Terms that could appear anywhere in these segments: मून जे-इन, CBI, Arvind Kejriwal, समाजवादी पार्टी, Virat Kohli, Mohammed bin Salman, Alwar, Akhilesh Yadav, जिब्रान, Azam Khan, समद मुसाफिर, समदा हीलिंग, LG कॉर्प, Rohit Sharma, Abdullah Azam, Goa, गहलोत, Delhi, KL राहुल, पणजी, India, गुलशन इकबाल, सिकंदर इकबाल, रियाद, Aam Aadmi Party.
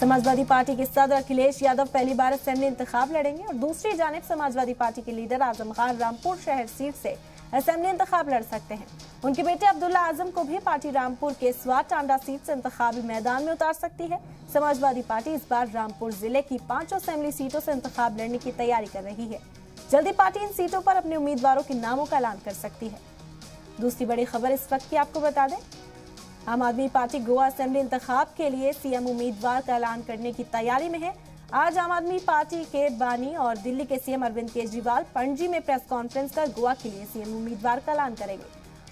समाजवादी पार्टी के सदर अखिलेश यादव पहली बार असेंबली इंतखाब लड़ेंगे और दूसरी जानिब समाजवादी पार्टी के लीडर आजम खान रामपुर शहर सीट से असेंबली इंतखाब लड़ सकते हैं। उनके बेटे अब्दुल्ला आजम को भी पार्टी रामपुर के स्वात टांडा सीट से इंतखाबी मैदान में उतार सकती है। समाजवादी पार्टी इस बार रामपुर जिले की 5 असेंबली सीटों से इंतखाब लड़ने की तैयारी कर रही है। जल्दी पार्टी इन सीटों पर अपने उम्मीदवारों के नामों का ऐलान कर सकती है। दूसरी बड़ी खबर इस वक्त की आपको बता दें, आम आदमी पार्टी गोवा असेंबली इंतखाब के लिए सीएम उम्मीदवार का ऐलान करने की तैयारी में है। आज आम आदमी पार्टी के बानी और दिल्ली के सीएम अरविंद केजरीवाल पणजी में प्रेस कॉन्फ्रेंस कर गोवा के लिए सीएम उम्मीदवार का ऐलान करेंगे।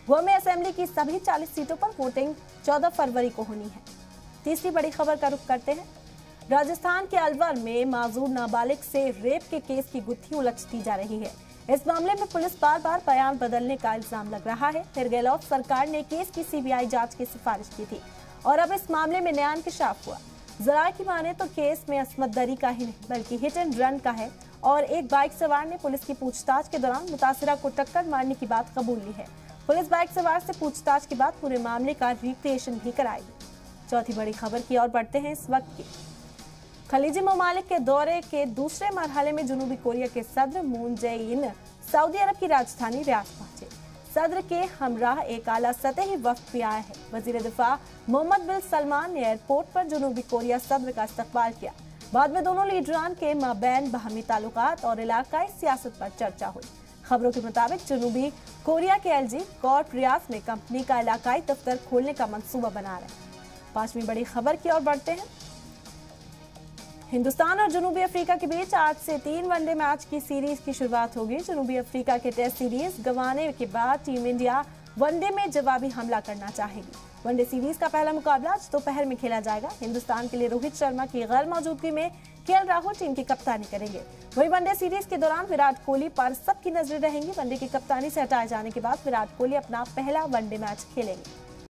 गोवा में असेंबली की सभी 40 सीटों पर वोटिंग 14 फरवरी को होनी है। तीसरी बड़ी खबर का रुख करते हैं, राजस्थान के अलवर में माजूर नाबालिग से रेप के केस की गुत्थी उलझती जा रही है। इस मामले में पुलिस बार बार बयान बदलने का इल्जाम लग रहा है। फिर गहलोत सरकार ने केस की सीबीआई जांच की सिफारिश की थी और अब इस मामले में नया इंकशाफ हुआ। जरा की माने तो केस में असमत दरी का ही नहीं बल्कि हिट एंड रन का है और एक बाइक सवार ने पुलिस की पूछताछ के दौरान मुतासरा को टक्कर मारने की बात कबूल ली है। पुलिस बाइक सवार से पूछताछ के बाद पूरे मामले का रिक्रिएशन भी कराएगी। चौथी बड़ी खबर की ओर बढ़ते हैं इस वक्त की। खलीजी ममालिक के दौरे के दूसरे मरहले में जुनूबी कोरिया के सदर मून जे-इन सऊदी अरब की राजधानी रियाद पहुंचे। सदर के हमराह एक आला सतही वफ्द भी आया है। वजीर दिफा मोहम्मद बिन सलमान ने एयरपोर्ट पर जुनूबी कोरिया सदर का इस्तकबाल किया। बाद में दोनों लीडरान के माबैन बाहमी ताल्लुकात और इलाकाई सियासत पर चर्चा हुई। खबरों के मुताबिक जुनूबी कोरिया के LG कॉर्प रियाद में कंपनी का इलाकाई दफ्तर खोलने का मनसूबा बना रहे हैं। पांचवी बड़ी खबर की ओर बढ़ते हैं, हिंदुस्तान और जनूबी अफ्रीका के बीच आज से 3 वनडे मैच की सीरीज की शुरुआत होगी। जनूबी अफ्रीका के टेस्ट सीरीज गंवाने के बाद टीम इंडिया वनडे में जवाबी हमला करना चाहेगी। वनडे सीरीज का पहला मुकाबला आज दोपहर में खेला जाएगा। हिंदुस्तान के लिए रोहित शर्मा की गैर मौजूदगी में KL राहुल टीम की कप्तानी करेंगे। वही वनडे सीरीज के दौरान विराट कोहली पर सबकी नजरें रहेंगी। वनडे की कप्तानी से हटाए जाने के बाद विराट कोहली अपना पहला वनडे मैच खेलेंगे।